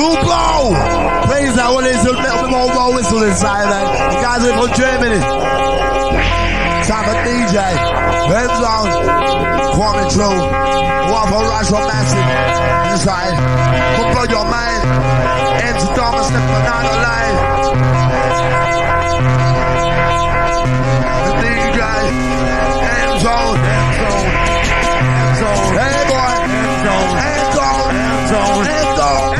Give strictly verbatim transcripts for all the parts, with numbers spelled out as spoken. Kubo! Plays that one, there's a little more low whistle inside there. You guys live on Germany. Time for D J. M-Zone. Quarming through. Waffle Rush on Massive. Inside. Put blood your mind. Enter Thomas, step on down the line. The D J. M-Zone. M-Zone. M-Zone. Hey boy. M-Zone. M-Zone. M-Zone. M-Zone.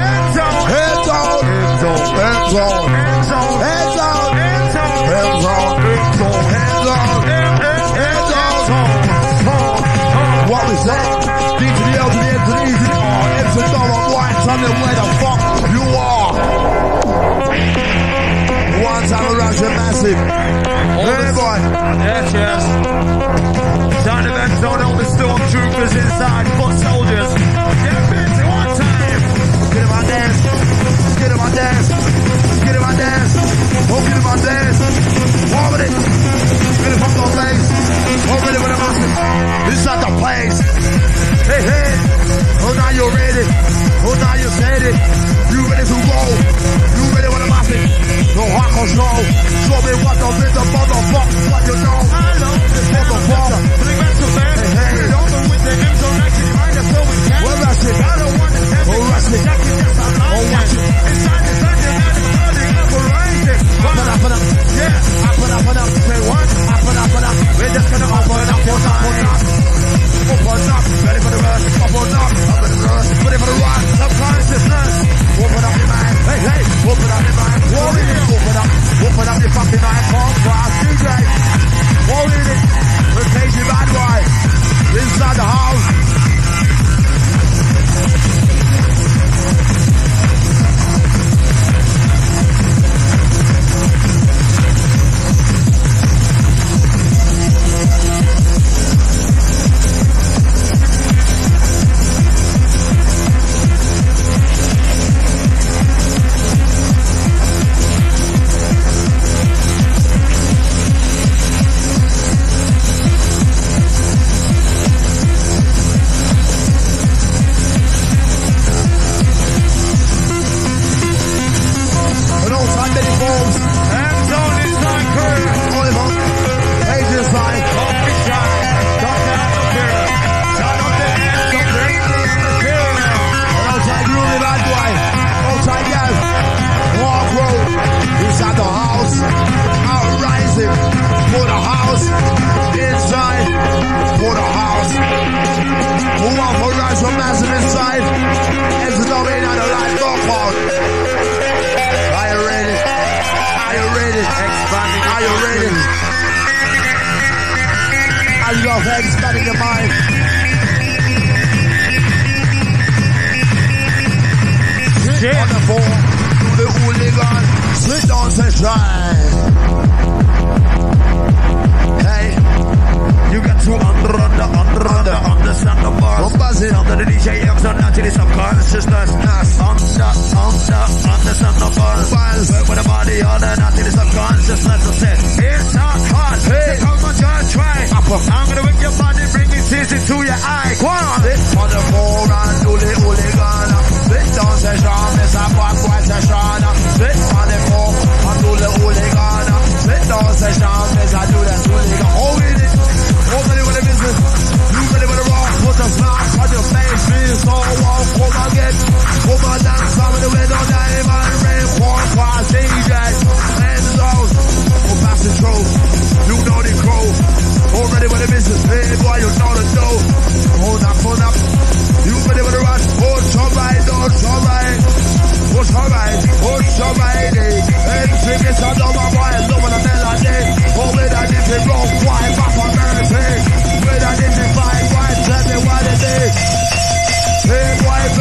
Hands on, hands on, hands on, hands on, hands on, hands on, hands on, hands on. What was that? D to the L to the N to the E to the R. It's a dollar white, tell them where the fuck you are. One time around your massive. Hey boy. Yeah, cheers. Down the back zone, all the stormtroopers inside, foot soldiers. Get busy one time. Get him on dance. Get in my dance, get in my dance, oh get in my dance, warm with it, get it up on legs, oh ready with the muscle, it's not the place, hey hey, oh now you're ready, oh now you're steady, you ready to roll, you ready with the muscle, no heart control, show me what the bitch the motherfucker, what you know, I love this motherfucker, bring back to bed, hey hey, get over with the M's on action, find us so we can, well that's it, I don't want to have it, oh that's it, I can just unlock it. Inside the dungeon, that is turning up for rising. I put up, put up, yeah. I put up, put up, say what? I put up, put up. We're just gonna open up, open up, open up. Open up, ready for the rush. Open up, open the rush. Ready for the rush. Subconsciousness. Open up your mind, hey hey. Open up your mind, warrior. Open up, open up your fucking mind. Come cross, D J. Warrior, replace your bad boy. Inside the house.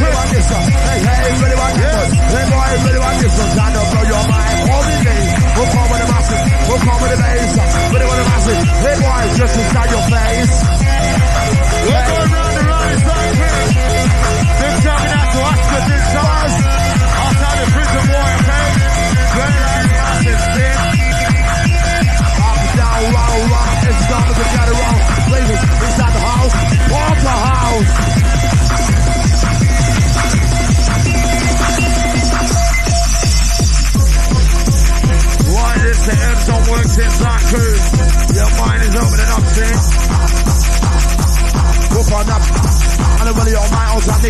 Hey, hey, ready, one, yeah.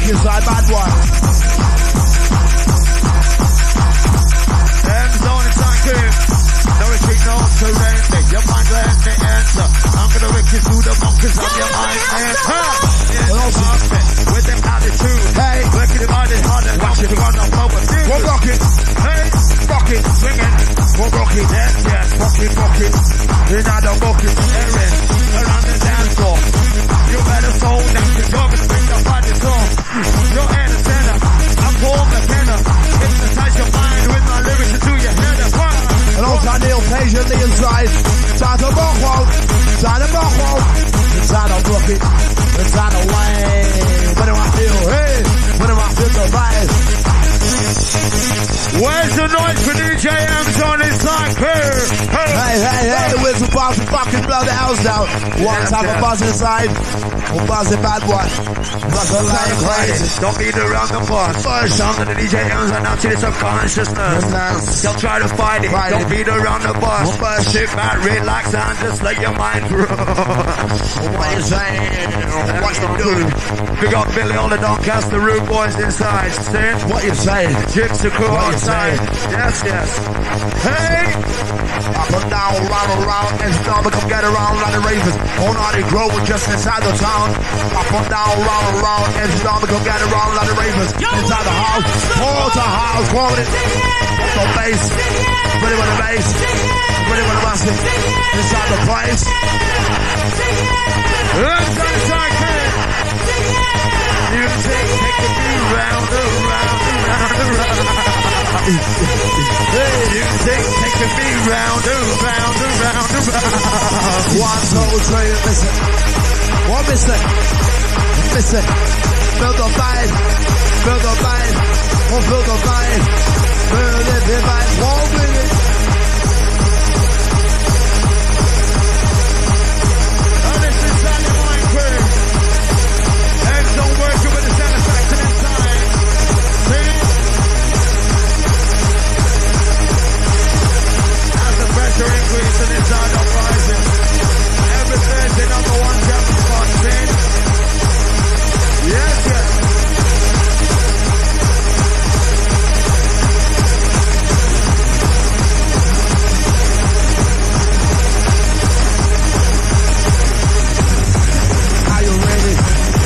is like bad one. M-Zone is active. No retreat, no surrender. Your mind will let me enter. I'm gonna rip you through the monkeys on your mind. With the attitude, hey, working the mind is hard and watch it run on over. We'll rock it, hey, rock it, swing it. We'll rock it, yes, yes, rock it, rock it. You're not a bucket, errand, around the dance floor. You better soul down the door and bring the body song. You're in the center, I'm Paul McKenna. Hypnotize your mind with my lyrics into your head and rock. And also kneel patiently inside. Inside the rock wall, inside the rock wall. Inside the rock it, inside the way. What do I feel, hey? What do I feel to rise? Where's the noise for D J Amazon? It's like, hey, hey, hey, hey, hey. We're about to fucking blow the house down. One yeah, time yeah. a buzz inside, we'll buzz it bad one. Buzz it like crazy. Don't be the wrong apart. First sound of the D J Amazon out to the subconsciousness. Don't try to fight it, fight don't it. Be the wrong apart. First shit back, relax and just let your mind grow. What you saying? What you doing? We got Billy on the Doncaster Root Boys inside. Sin, what you saying? Gyps are cool outside. Yes, yes. Hey! Up and down, round and round, and start to come get around like the ravens. On how they grow just inside the town. Up and down, round and round, and start to come get around like the ravens. Inside the house, all the house, quality. What's on bass? Ready with the bass? Ready with the basket? Inside the place. Let's go inside, kid. Music taking me round and round and round and round. Music taking me round and round and round and round. One, two, three, listen. One, listen. Listen. Build the vibe. Build the vibe. One, build the vibe. Build the vibe. One minute. Now this is Sally Wine Crew. Eggs don't work with the satisfaction inside. See? As the pressure increases inside of rising. Every Thursday number one chapter spot, see? Yes, yes.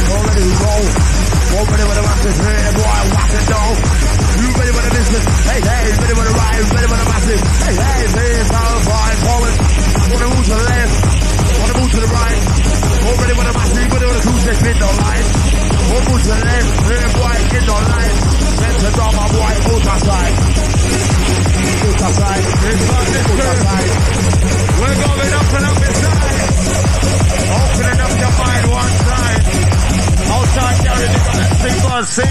Roll, roll, ready for the masses, hey boy, whack it down. You ready for the business, hey, hey, ready for the ride, ready for the masses, hey, hey, here's how the vibe forward. Wanna move to the left, wanna move to the right. All ready for the masses, ready for the cruises, hit the line. All move to the left, hey boy, hit the line. Center down, my boy, ultra side. Ultra side, it's like this, ultra side. We're going up and up inside. Opening up your mind one side. Outside carry the connecting bus, see?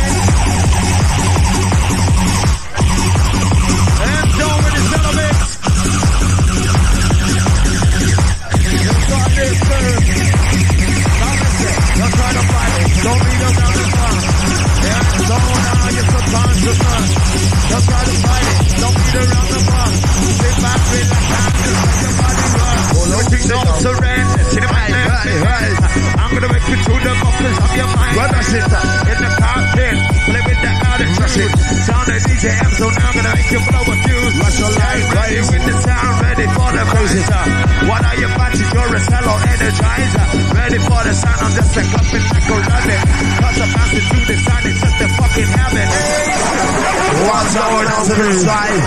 And down with the elements. It's on this curve. Now listen, don't try to fight it. Don't be them down the front. Yeah, don't now you're subconscious. Don't try to fight it. Don't be them down the front. Sit back, relax, and just let your body run. Everything don't surrender. See the mind left. I'm gonna make you through the muffins of your mind. Brother, sister, in the cockpit, play with the out and trust it. Sound the D J M, so now I'm gonna make you blow a fuse. Rush your life, ready with the sound, ready for the cruises. What are your batches? You're a cello energizer. Ready for the sound, I'm just a clapping like a rabbit. Cause I'm passing through the sound, it's just a fucking habit. One time I'm out of the side.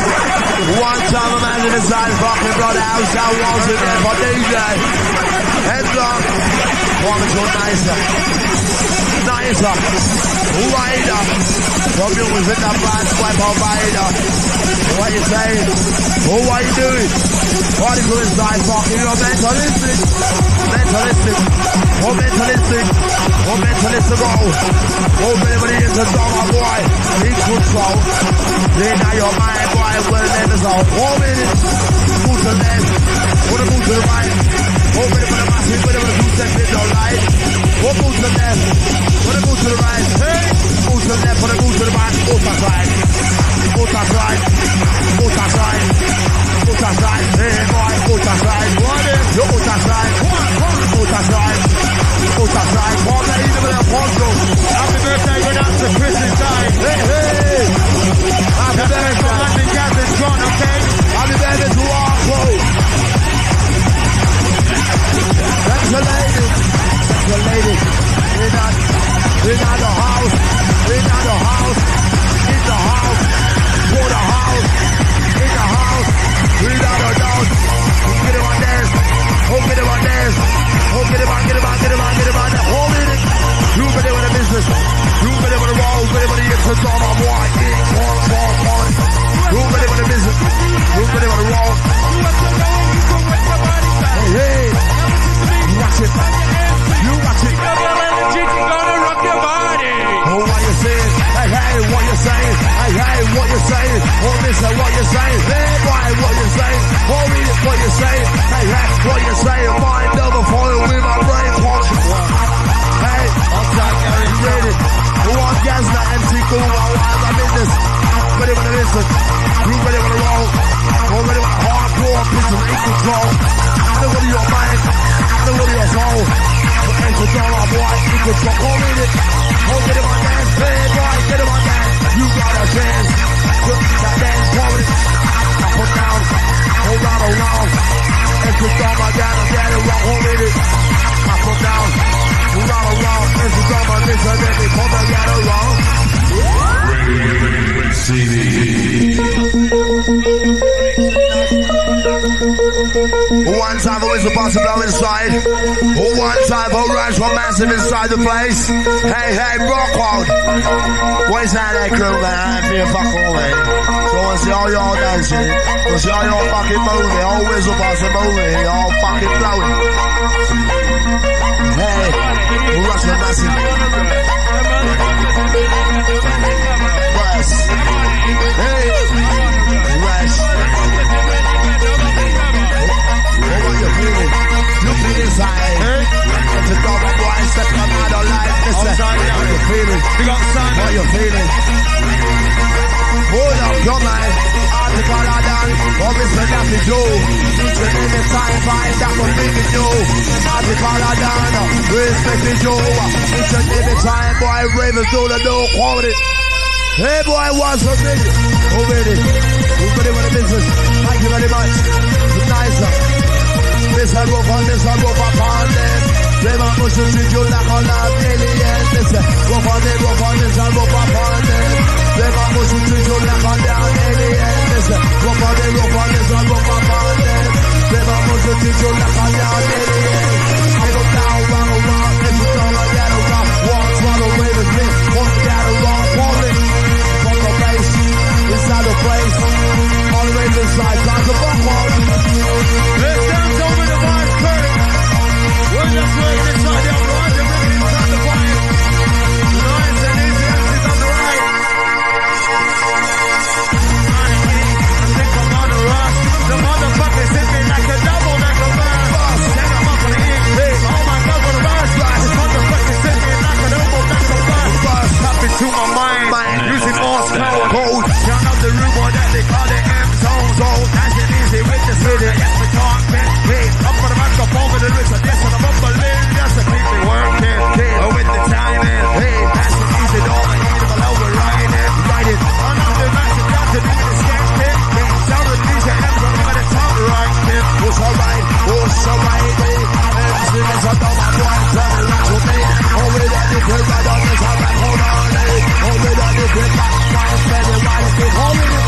One time I'm out of the side. Fucking brother, house, I want it there for D J. Heads up. One is all nicer, nicer, wider. From you within the band, wipe out wider. What you saying? Oh, what you doing? What is going inside? Fucking you're mentalistic, mentalistic, oh mentalistic, oh mentalistic. Oh, everybody is a dog, my boy. Need control. Then now your mind, boy, will let us out. One minute, move to the left, move to the right. Oh, ready for the masses, ready for the two steps in your life. Oh, move to the left, ready move to the right. Hey, move to the left, ready move to the right. Oh, that's right. Oh, that's right. Oh, that's right. Oh, that's right. Hey, boy. Oh, that's right. What is your oh, that's right? What? Oh, that's right. Oh, that's right. One, ladies, and gentlemen, one, two. Happy birthday, good afternoon. One time for Mister Bossy Blow inside. One time for Rush for Massive inside the place. Hey, hey, rock on. What's that, that crew, man? I ain't feeling fuck all, man. So I wanna see all y'all dancing. Wanna see all y'all fucking moving. All Mister Bossy moving. All fucking blowing. Hey, Rush for Massive. Rush. Hey, Rush. You're feeling, you're feeling inside. It's a dog boy, step on my door life. Listen, how you feeling? How you feeling? Hold up your mind. All the God I done, obviously nothing to do. You need the time, find that for me to do. All the God I done, respecting you. You need the time, boy, ravens do the no quality. Hey boy, what's up, baby? Oh baby, we're ready for the business. Thank you very much. Good night, sir. This I go for, this I go for pounding. Play my motion to you like a lot of aliens. This I go for, go for, this I go for pounding. Play my motion to you like a lot of aliens. This I go for, go for, this I go for pounding. Play my motion to you like a lot of aliens. I go down, round, round, and you know I get around. Walk, run away with me, walk down the wrong woman. From the place, inside the place. All the way inside, down the wrong woman. Let's dance over. We're just waiting inside the upright, they're bringing inside the fire. Nice and easy, empties on the right. I think I'm on the rush. The motherfuckers hit me like a double, like a burn. Then I'm up on the end, oh my God, what a rush. The motherfuckers hit me like an elbow, like a burn. Tap into my mind, using Morse code. Down up the room, boy, that they call the M-Zone. So nice and easy, with the city, yes, we can't miss me. Up on the microphone with the wrist, I guess I'm up a lid. Yes, I keep me working, kid, with the timing. Hey, nice and easy, all I need to override it. Ride it, on up the match, you got to be the sketch, kid. Sound the D J Enzo, I'm gonna talk right, kid. Who's alright, who's alright, babe? As soon as I thought my boy, turn around with me. Oh, with that, you could ride on this, I'm like, hold on, eh? Oh, with that, you could ride, I'm spending right, keep holding it.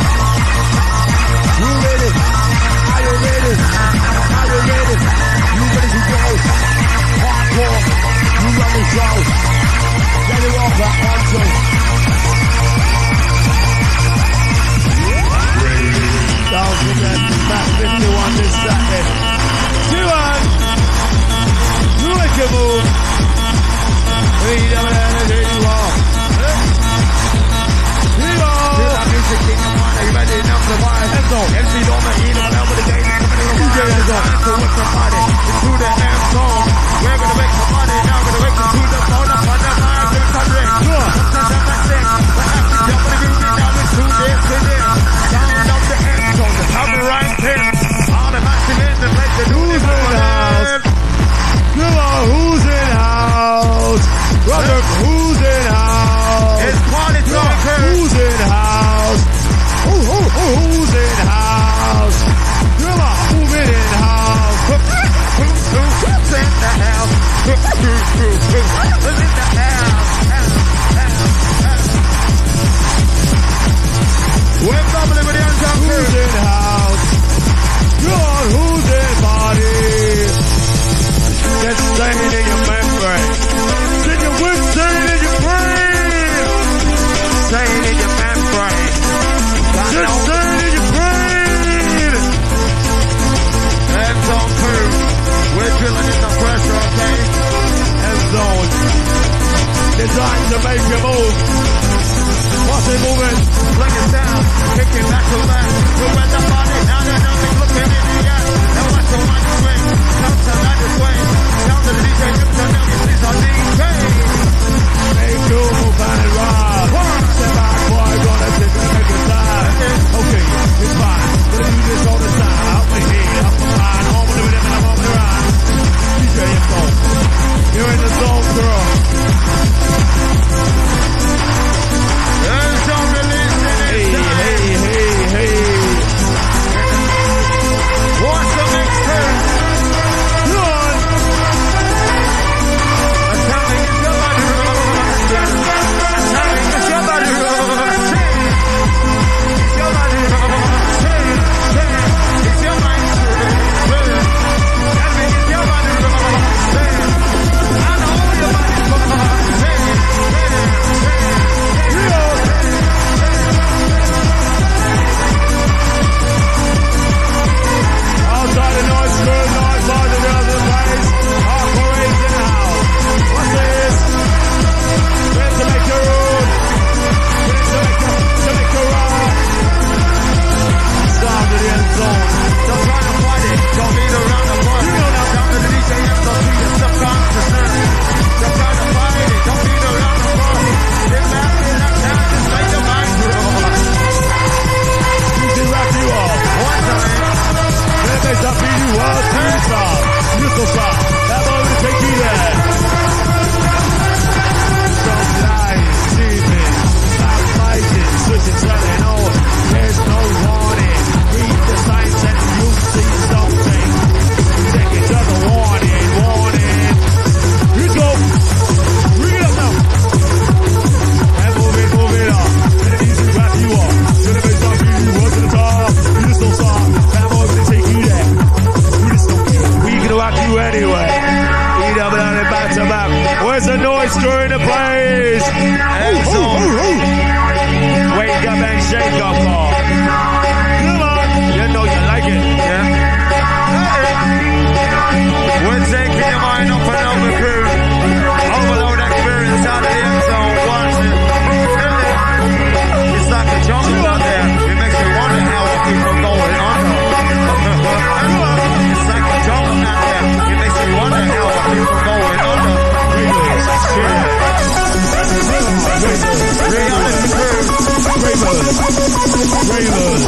trailers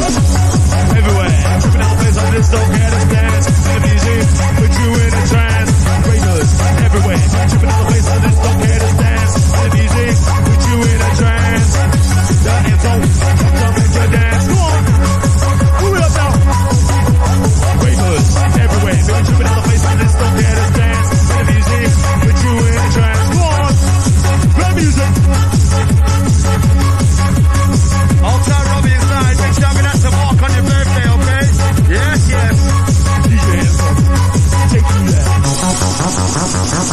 everywhere. Tripping out things like this, don't care to dance. M D Z, put you in a trance. Trailers everywhere. Tripping out things like this, don't care to dance. M D Z, put you in a trance. The Enzo, come into your dance. Come on, move it up now. Trailers everywhere. Tripping out things like this, don't care to dance. M D Z, put you in a trance. Come on, play music.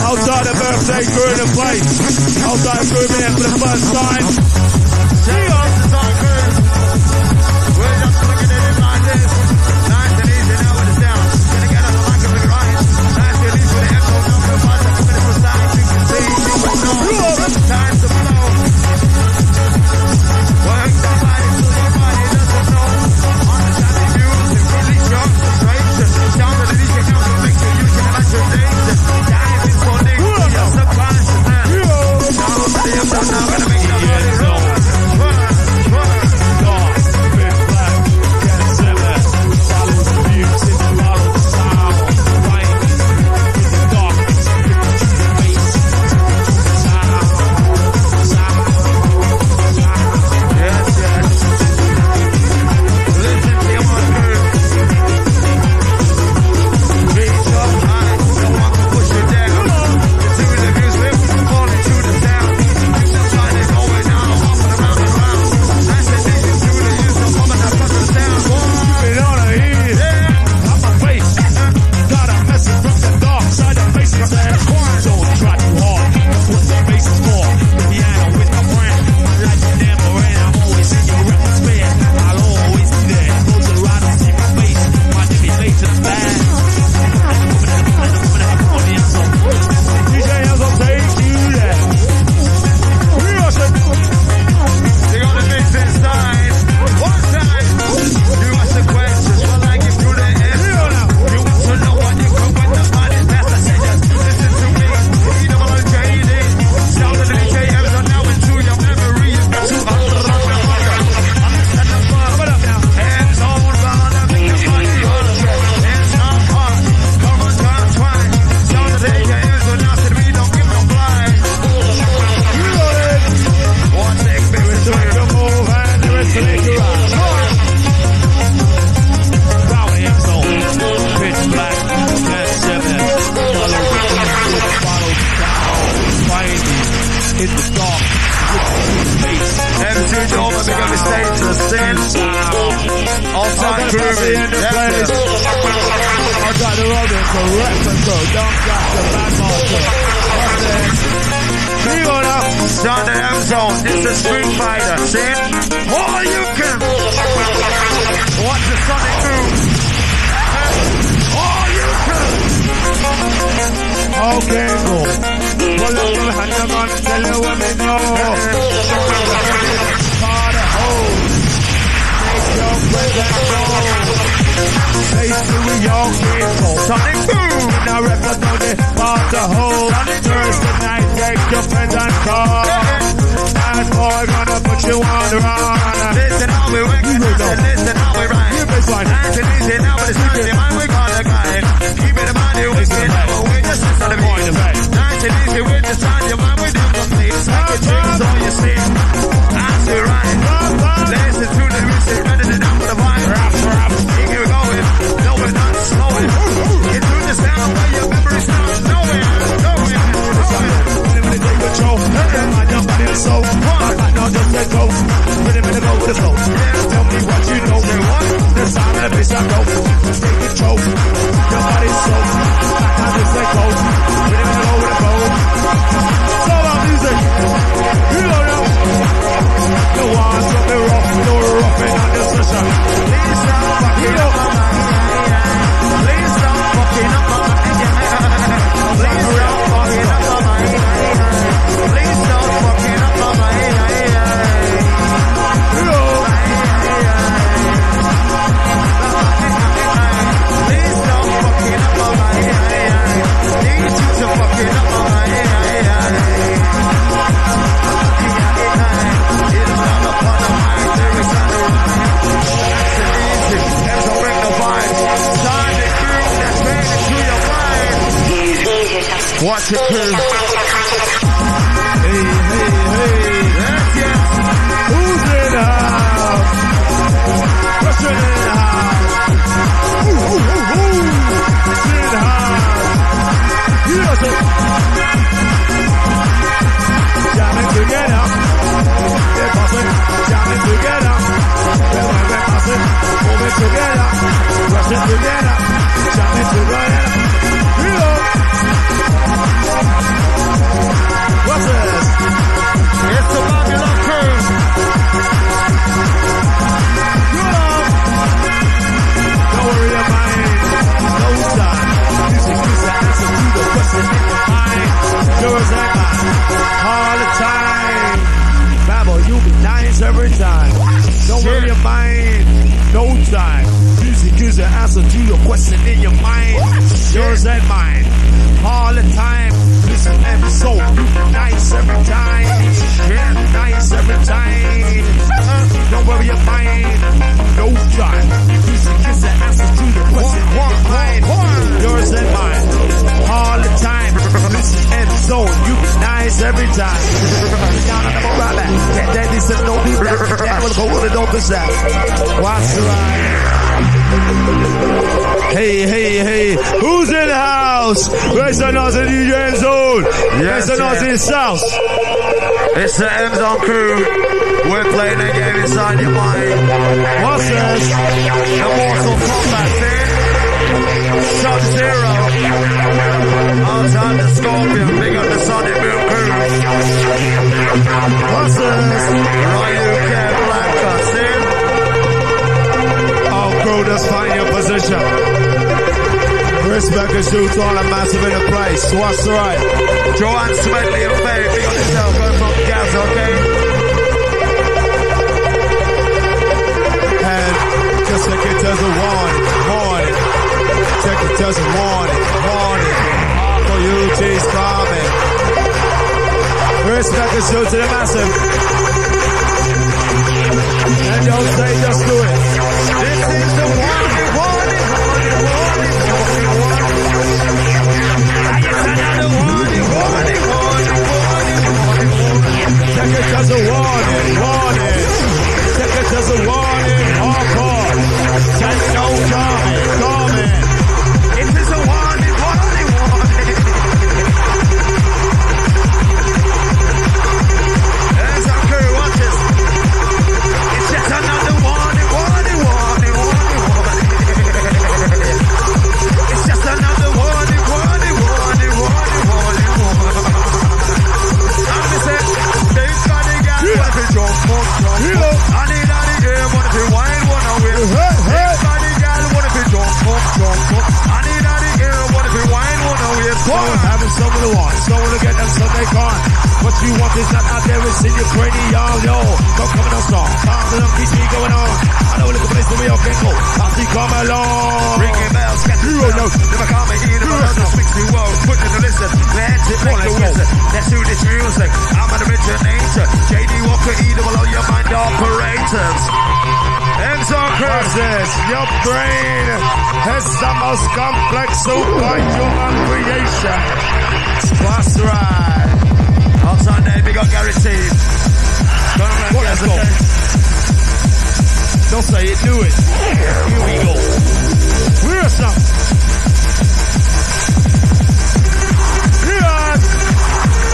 Outside the birthday crew in the place. Outside the crew there for the first time. See ya. We're just looking at it like this. Nice and easy now with the sound. Gonna get on the mic and bring it right. Nice and easy with the echo number one. That's what it was like. You can see what's on. Time to flow. Work somebody till your body doesn't know. On the time you do, it really drops the straight. Down to the D J counter, make sure you can relax your days. So, I got no just let go. Put him in the go with the flow. Tell me what you know. Watch it, King. Hey, hey, hey. Yes, yes. Who's in the house? What's in the house? Ooh, ooh, ooh, ooh. What's in the house? You know something. Jamming together. They're passing. Jamming together. They're passing. Moving together. Rushing together. Jamming together. What's this? It's the popular king. Good up. Don't worry about it. No time. Music is the answer to the question in your mind. You're as I am. All the time. Babble, you be nice every time. Don't worry about it. No time. Music is the answer to your question in your mind. You're as I am. All the time, listen and be so nice every time. Yeah, nice every time. Don't worry about it, no time. Music is the answer to the question in your mind. Yours and mine. All the time, listen and be so you be nice every time. Down on the mobile back. That daddy said don't be black. That was cool and don't possess. Watch the ride. Hey, hey, hey, who's in the house? Rest in us in the M-Zone. Rest in us in the South. It's the M-Zone crew. We're playing a game inside your mind. What's this? Immortal Combat, man. Sub-Zero. Outside the Scorpion. Big up the Sonic Boom crew. What's this? Right, you can't black us in. Oh, crew, just find your position. Chris Becker shoots all a massive in the place. What's right? Joanne Smedley and Faye, be on yourself. Go from gas, okay? And just like it does a warning, warning. Check it does a warning, warning. For you, G's farming. Chris Becker shoots at a massive. And don't say just do it. This is the warning, warning, warning, warning. Take it as a warning, warning. Take it as a warning, hardcore. Take no comment, comment. It is a warning, warning, warning. There's our crew, watch this. It's just another warning, warning, warning, warning, warning. It's just another warning, warning, warning, warning, warning, warning. I'm the same. Jump up, jump up. I need out of here, wanna be wine, wanna win. Everybody got it, wanna be jump up, jump up. I need out of here, wanna be wine, wanna win. Someone having someone to want, someone to get them, so they can't. What you want is not out there, it's in your cranial, yo. Don't come in on song, times of them P G going on. I know it's a place where we all can go. I'll see, come along. Ringing bells, get the bells. Never come in here, never come in here. Put in the listen, let's hit like the wizard. Let's do this music, I'm an originator. J D Walker, either below your mind operators. Enzo Curses, your brain has the most complex superhuman creation. That's right. On Sunday, big up Gary T. What is it? Don't say it, do it. Here we go. We're something. Here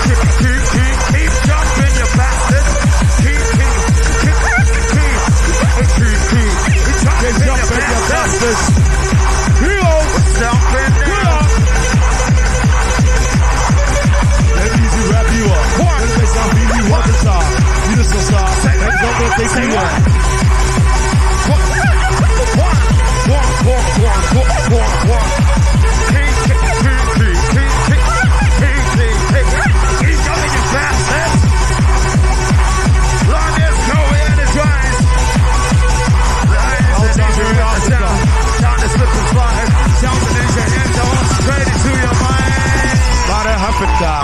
Keep, keep, keep, keep jumping, you bastard. Keep, keep, keep, keep, keep, keep, keep, keep jumping, you bastard. Hello, jumping down. Let easy wrap you up. What? Let me sound easy, what the star? You just a star. Let go, go, take me one. One, one, one, one, one, one, one. Keep, keep, keep, keep, keep, keep, keep, keep, keep.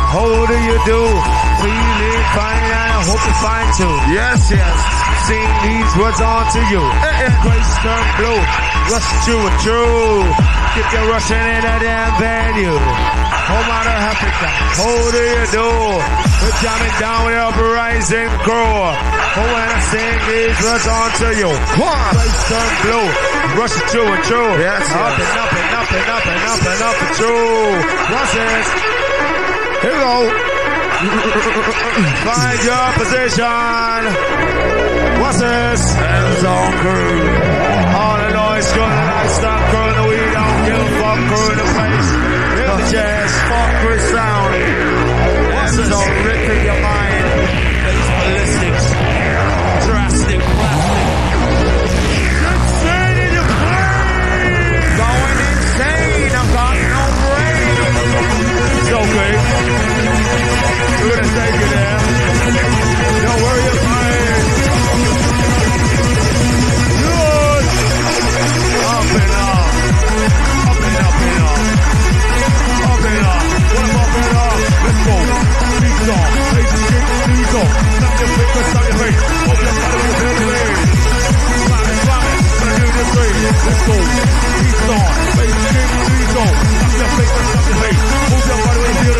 What do you do? Feeling fine, I hope you find you. Yes, yes. Sing these words on to you. Grace turn blue. Rush to a Jew. Get your rushing in that damn venue. Home out of Africa. Hold your door. We're jamming down with the uprising core. Oh, and I sing these words on to you. One. Face on blue. Rush to a Jew. Yes, up yes. and up and up and up and up and up a Jew. What's this? Here we go. Find your position. What's this? M-Zone crew. All the noise, good lifestyle crew. The we don't give a fuck crew in the face. In the chest, fuck Chris sounding. What's this? M-Zone rip in your mind. It's ballistic. Drastic, plastic. Insane in the plane. Going insane. I've got no brain. So great. We're gonna take you there. Don't worry about it. Good. Up and up. Up and up and up. Up and up. What about up and up? Let's go. Keep it on. Take the kick. Keep it on. Stop your feet. Let's stop your feet. Hope you're tired of your head. Slam it, slam it. Let's do this thing. Let's go. Keep it on. Take the kick. Keep it on. Stop your feet. Let's stop your feet. Hope you're tired of your head.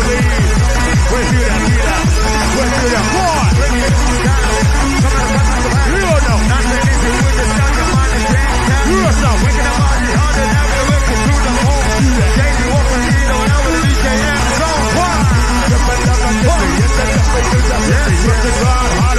We're here to beat up. We're here to war. We're here to down. Come on, come on, come on. You don't know. Nothing is here with the sun. Your mind is changed now. You don't know. Waking up on the other now. We're working through the home. J D Walker, you don't know. With D J Enzo. Why? You're better than the city. You're better than the city. Yes, you're the ground. Hard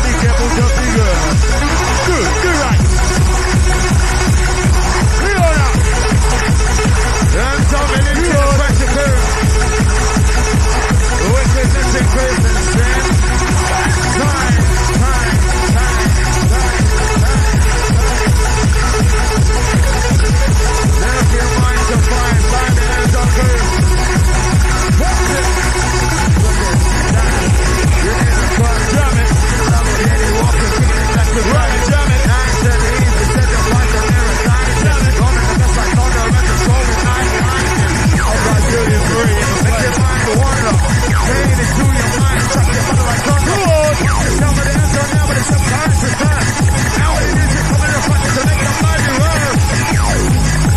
be careful. Just be good. Good. Good right. You don't know. I'm talking into the pressure curve. Wickedness increasing sin. Time, time, time, time, time. Now if your mind's a fine, find it as a curve. What's it? Look at that. You're in the club, drum it. Love it, and you walk the feet, and that's the right, drum it. Nine, seven, eight, and set the point to marathon, and drum it. Going to just like on the record, going to Make your mind a warrior. Pain is to your mind. Chuck your mother like Sonic. Tell me the answer now, but it's subconscious time. Now it is you're coming to fight to make your mind work.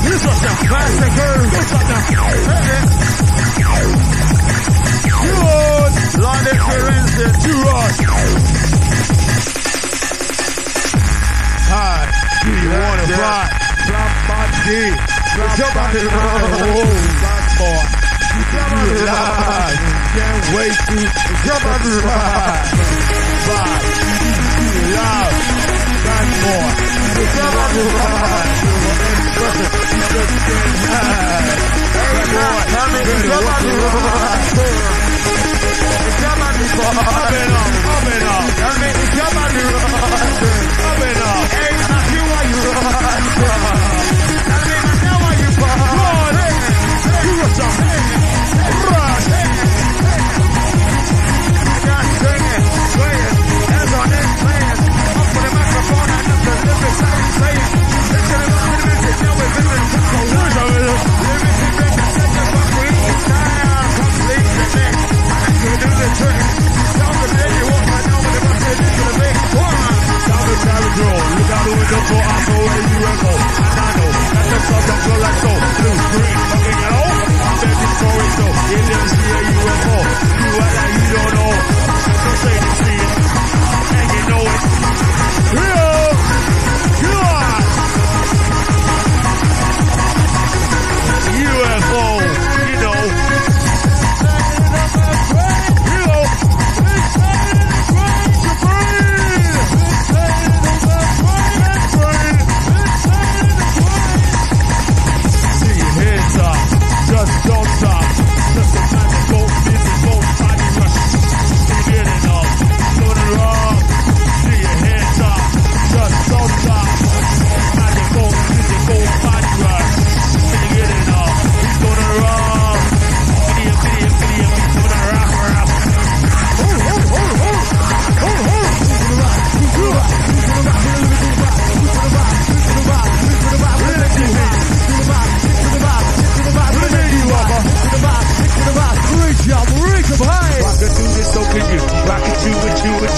You suck down, fast and curve. You suck down, second. You on, long experience and too rush. Hi, do you want to rock? Drop my dick. Jump out the road. Boy, you come on the ride. Can't wait to come on the ride. Vibe, you love. Bad boy, you come on the ride. You just can't hide. Bad boy, you come on the ride. You come on the ride. Up and up, up and up. You come on the ride. Up and up. Ain't nothing why you ride. Rush, hey, hey, hey. I got singing, playing, hands on it, playing. Up for the microphone, I just the lyrics I am saying. Let's get it on the music, now we're living to the words of it. Living to make a second, but we ain't tired. Complete the mix, I can do the trick.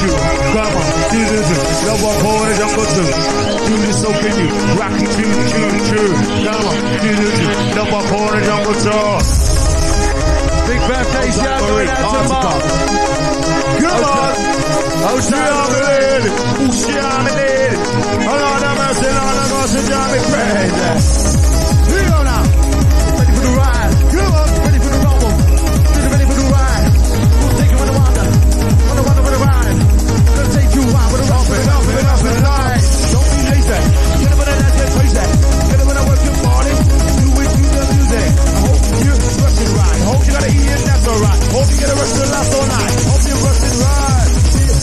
you, grandma, this is it. Love what power is your custom. Do this, so can you? Rock it, feel it, feel it, true. Grandma, this is it. Love what power is your custom. Big birthday, shout out to mom. Come on. Oh, she on the lid. Oh, she on the lid. Hold on, I'm a sin, I'm a sin, I'm a friend. Here you go now. Ready for the ride. Come on, ready for the rumble. Ready for the ride. We'll take you on the water. On the water with a ride. Gonna take you out with a rope and up and up and up. Don't be lazy. Get up on that, get crazy. Get up on that, work your body. Do it to the music. I hope you're rushing right. Hope you gotta eat and that's alright. Hope you get a rest of the last all night. Hope you're rushing right. See if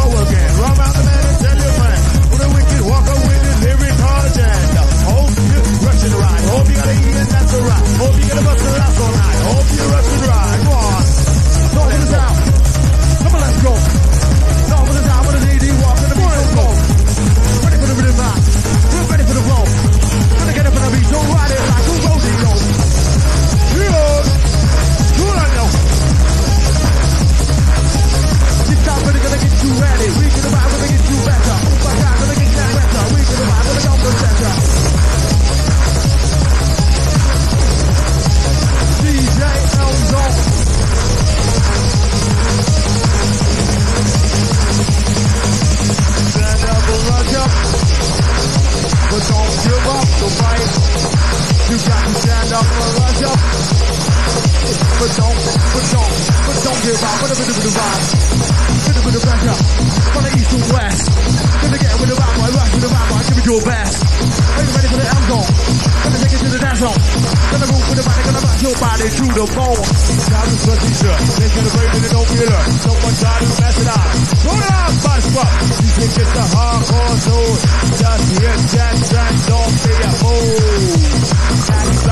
we go again. Run out the man and tell your friend. With a wicked walker with a lyrical agenda. Hope you're rushing right. Hope you gotta eat and that's alright. Hope you get a rest of the last all night. Hope you're rushing right. Come on. Don't let us out. Come on, let's go. Not with a down with a J D Walker and a big old goal. Ready for the rhythm line. We're ready for the roll. Gonna get up on the beach, don't ride it like a roadie go. Heroes, who I know. This time we're gonna get you ready. We can arrive, we're gonna get you better. Oh my God, we're gonna get you better. We can arrive, we're gonna go better. D J Enzo. Stand up and rush up, but don't give up the fight. You gotta stand up and rush up, but don't, but don't, but don't give up. Whatever the rhyme, gonna be the back up from the east to west. Gonna get with the rhyme, I rock with the rhyme, I give it your best. Are you ready for the M-Zone? Gonna take it to the dance hall. Gonna move with the body, gonna rock your body to the bone. Now this is a t-shirt, they're gonna break and they don't feel it. Someone died and messed it up. Roll it out, my spot. You can get the hardcore zone. Just hear that track, don't be a fool. Now you drive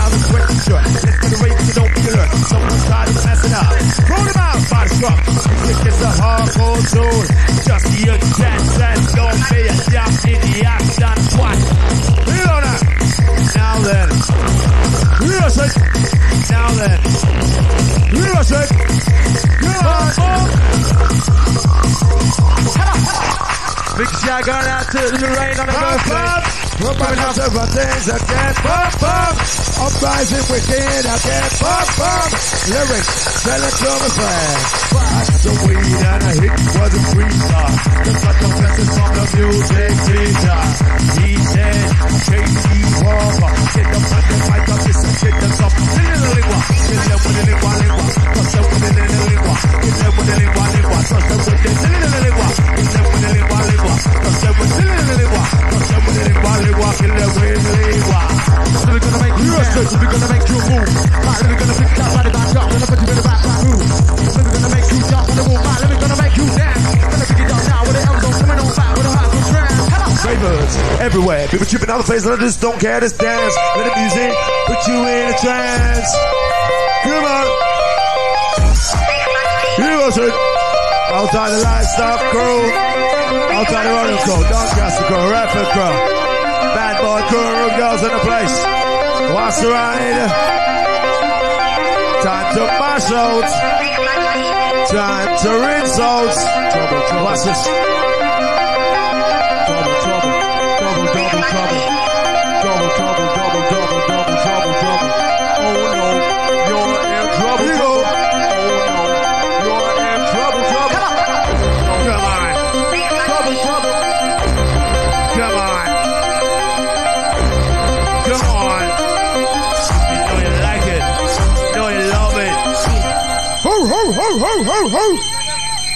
a quick t-shirt, it's gonna break and they don't feel it. Someone died and messed it up. Roll it out, my spot. You can get the hardcore zone. Just hear that track, don't be a dumb idiot, done what? You know that. Now then. You know that. Now then. You know that. You know. Big shout out to the rain on the birthday. We're coming out to run things again, pop, pop. Uprising within again, pop, pop. Lyrics, sell it to my friend. The weed and a hit was a freezer. The such a blessing from the music teacher. D J, J D Walker. Get them such a fight up, listen, get them up. Get them with the lingua, lingua. Trust them with the lingua. Get them with the lingua, lingua. Trust them with the lingua. Get them with the lingua, lingua. Trust them with the lingua. Trust them with the lingua. We're walking the way they walk. So we're gonna make you dance. We're gonna make you move. Right, we're gonna pick that body back up. Gonna put you in the back room. So we're gonna make you jump on the wall. Right, we're gonna make you dance. Gonna pick it up now with the elbows on coming on back with a high foot trance. Ravers everywhere, people tripping out the face, and I just don't care. Just dance. Let the music put you in a trance. Come on, you was it. Outside the lights, stop crew. Outside the running crew, Doncaster crew, Retford crew. Bad boy, cool room girls in the place. What's right? Time to mash out. Time to rinse out. Trouble, trouble. What's this? Double, trouble. Double, double, trouble. Double, trouble, double, double, double, trouble, trouble. Oh no, you're in trouble, trouble. Oh no, you're in trouble, trouble. Come on. Trouble, trouble. Come on. Ho, ho, ho, ho, ho!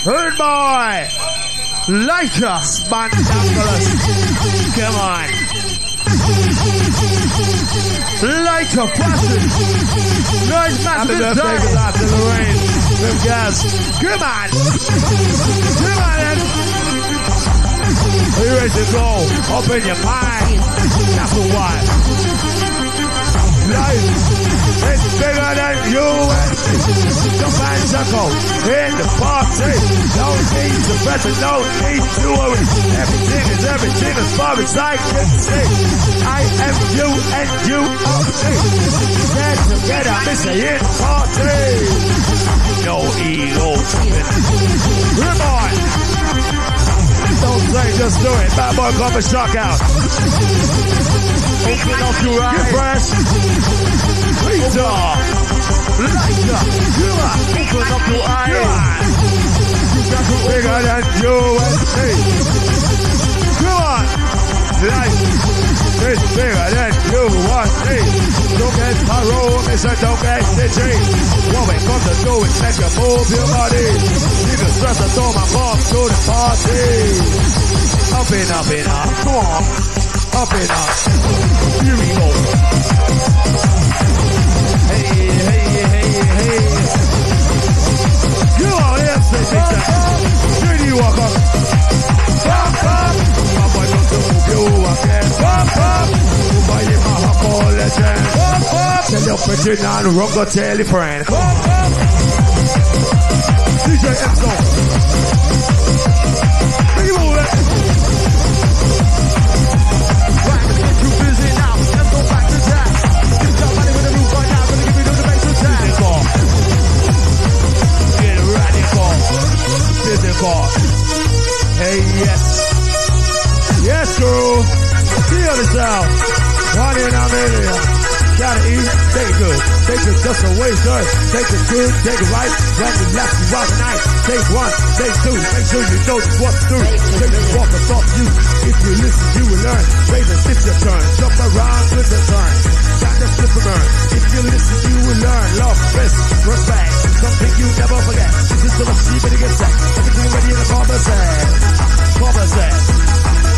Bird boy! Lighter! Spandangalus! Come on! Lighter! Passion! Nice massive time! After the rain! With gas! Come on! Come on then! Are you ready to go? Open your mind! That's the one! Life is bigger than you and me. The fans are cold in the party. Don't need the pressure, don't need to worry. Everything is everything as far as I can see. I am you and you are me. Stand together, it's a hit party. No ego tripping. Come on. just do it. Bad boy got the shock out. Open up your eyes. Get fresh. Later. Later. Open up your eyes. You got to bigger than U S A. Come on. Life is bigger than U S A. Don't get parole, Mister Don't get city. What we got to do is make you move your body. You can stress the door, my mom to the party. Up and up and up, come on, up and up, here we go. Hey, hey, hey, hey. You are here, say big time. J D Walker. Bop, bop. My boy comes to move you again. Bop, bop. Move by the Mahapol legend. Bop, bop. Tell your friend and rock or tell your friend. Bop, bop. D J Enzo. You move it. Right, but get too busy now. Let's go back to that. Get your body with the roof right now. Gonna give you the bass to that. Physical. Get radical. Physical. Hey, yes. Yes, girl. Feel this out. Why did I make it? Gotta eat, take it good, take it just away, sir. Take it good, take it right, right and left and right and right. Take one, take two, make sure you know what's through. Take the walk and talk you, if you listen you will learn. Raise and shift your turn, jump around with the turn. Try to slip and learn, if you listen you will learn. Love, risk, respect, something you never forget. This is the most you better get set. Everything ready in the conversation, conversation.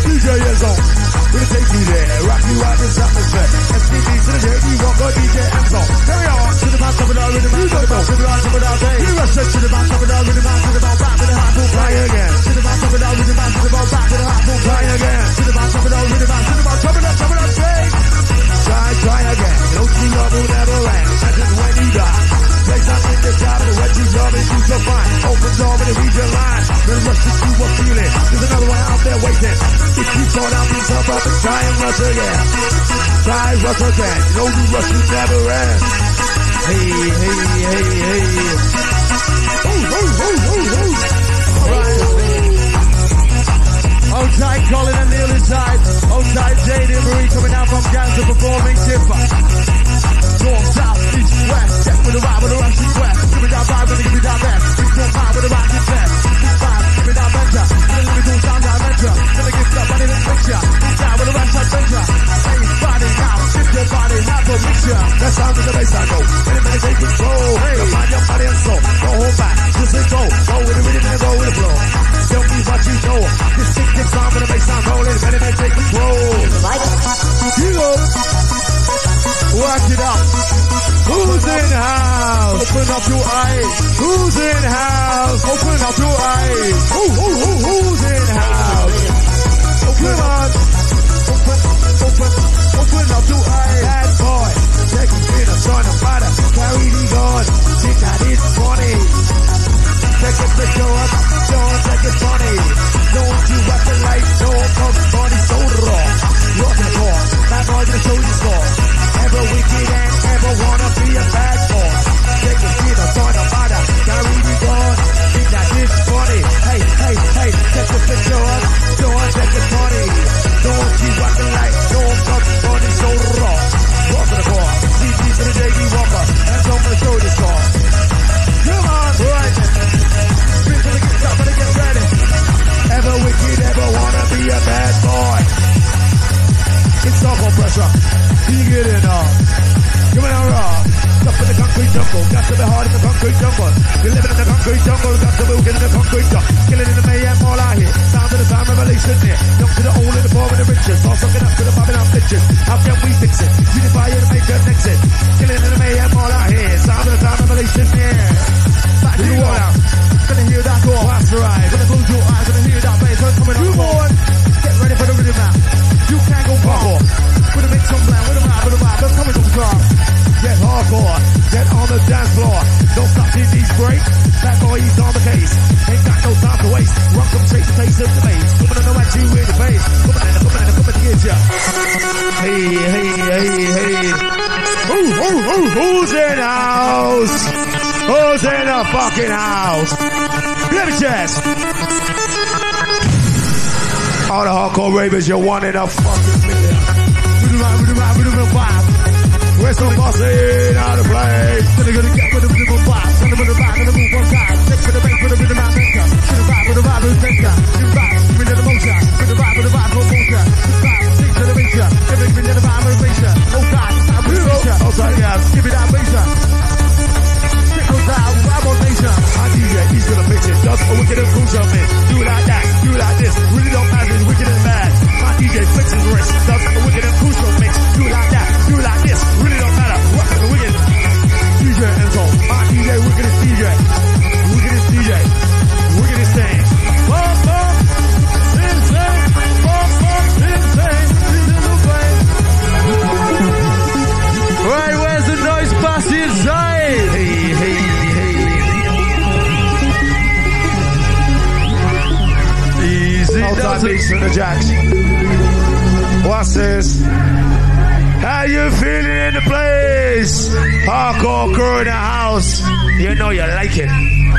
D J Enzo, we'll take you there, rock you out this atmosphere. S P D to the J D Walker, D J Enzo. Carry on to the mountain with all in the mountain, to the mountain with all in the mountain. You rush it to the mountain with all in the mountain, to the mountain with the hot boom, fly again. To the mountain with all in the mountain, to the mountain with the hot boom, fly again. To the mountain with all in the mountain, to the mountain with the hot boom, fly again. Try, try again, don't you love who never ran, that's just when you die. Take time in the job and what you love and you shall find. Open door and read your lines. Then rush to see what feeling. There's another one out there waiting. If you thought I'd be tough up and try and rush again. Try and rush again. No, you rush, you never end. Hey, hey, hey, hey. Oh, oh, oh, oh, oh. All right. Hold tight, Colin and Neil inside. Hold tight, J D Marie coming out from Gaza performing Tipper. North, south, east, west. Step with a ride, with a rush and sweat. Give me that vibe, give me that best. Big four, five, with a rock and flesh. Big five, give me that venture. Then let me go down that venture. Then I get stuck on in the picture. Big five, with a rush and venture. Hey, body now, shift your body, have a mixture. That's how to the bass I go. Any minute take control. Hey, find your body and soul. Don't hold back, just let go. Go with it, rhythm and go with the flow. Tell me what you know. This sick, this time with the bass I'm rolling. Any minute take control. You go. Work it out. Who's in house? Open up your eyes. Who's in house? Open up your eyes. Who, who, who, who's in house? Open on. Open, open, open up your eyes. Bad boy. Take a bit of sun and fire. Carry these on. Think that it's funny. Take a picture of it. Don't take it funny. Don't you rock the light. Don't come funny. So raw. Rock the core. Bad boy, gonna show you score. Ever wicked and ever wanna be a bad boy. Take a seat on the bottom, carry me gone. Think that it's funny. Hey, hey, hey, take a picture of it. Don't take it funny. Don't keep walking like, don't come funny, so raw. Walk to the car, D J to the J D Walker, and don't wanna show this car. Come on, right. Bitch, gonna get up, gonna get ready. Ever wicked, ever wanna be a bad boy. It's all for pressure. You get it all. Give it all raw. Stuff in the concrete jungle. Got to be hard in the concrete jungle. You living in the concrete jungle. Got to be in the concrete jungle. Killing in the mayhem all out here. Sound of the time revelation here. Jump to the old and the poor and the riches. All sucking up to the bobbing out bitches. How can we fix it? Unify it and make it fix it. Killing in the mayhem all out here. Sound of the time revelation here. Back to the wall out. Gonna hear that door. That's right. Gonna close your eyes. Gonna hear that bass. What's coming on? Get ready for the rhythm now. You can't go bumble. With a mix of bland, with a rap, with a rap, that's coming from club. Get hardcore, get on the dance floor. Don't stop in these breaks. That boy, he's on the case. Ain't got no time to waste. Rock them, shake the face of the maze. Coming on the right, you in the face. Come on, come on, come on, get ya. Hey, hey, hey, hey. Ooh, ooh, ooh, who's in house? Who's in the fucking house? Let me chest. all the hardcore ravers, you're one in a fucking million. Where's the boss in out of place? Gonna get with the little boss, gonna move one side, stick with the bank, with the rhythm out banker, should have vibe with the vibe of the banker, should vibe, spin in the motion, with the vibe with the vibe of the motion, should vibe, stick to the picture, every minute of the vibe of the picture, oh God, I'm with the picture, oh God, yeah, give me that picture. Out, I'm on nature. I D J, he's gonna mix it. Just a wicked and cool jump in. Do like that, do like this. Really don't matter, it's wicked and mad. My D J flexes wrist. Just a wicked and crucial mix. Do like that, do like this. Really don't matter. What the wicked? D J Enzo. My D J, wicked is D J. Wicked is D J. Wicked is saying. Bump, bump, insane. Bump, bump, insane. This is the way. Right, where's the noise bus inside? Hey. Outside beats from the jacks. What's this? How you feeling in the place? Hardcore crew in the house. You know you like it.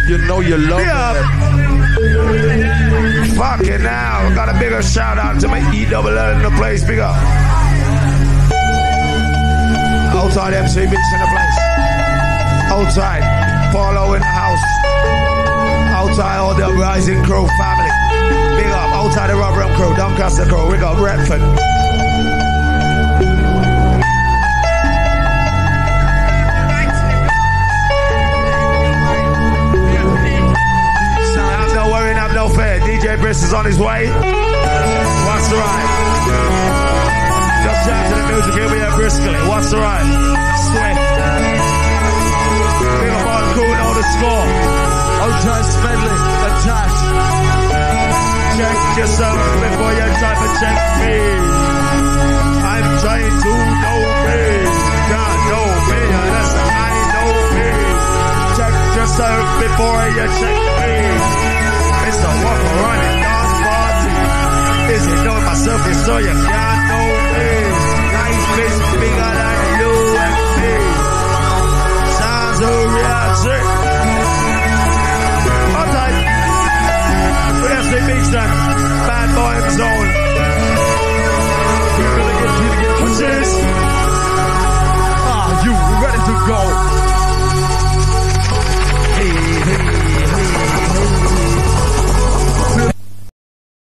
You know you love it. Fucking now. Got a bigger shout out to my E double L in the place. Big up. Outside M C Mix in the place. Outside Paulo in the house. Outside all the Rising Crew family. Big up, outside the Rubber Crew, Doncaster Crew, we got Retford. Have no worry, have no fear. D J Brist is on his way. What's the right? Just shout to the music, here we are briskly. What's the right? Swift. Big up on cool, know the score. Outside Smedley, attached. Check yourself before you try to check me. I'm trying to know me. God know me unless I know me. Check yourself before you check me. It's a walk around and dance party. Is it knowing myself is so you can't know me. Life is bigger than you and me. Sounds so real sick. Outside. That's the big stuff.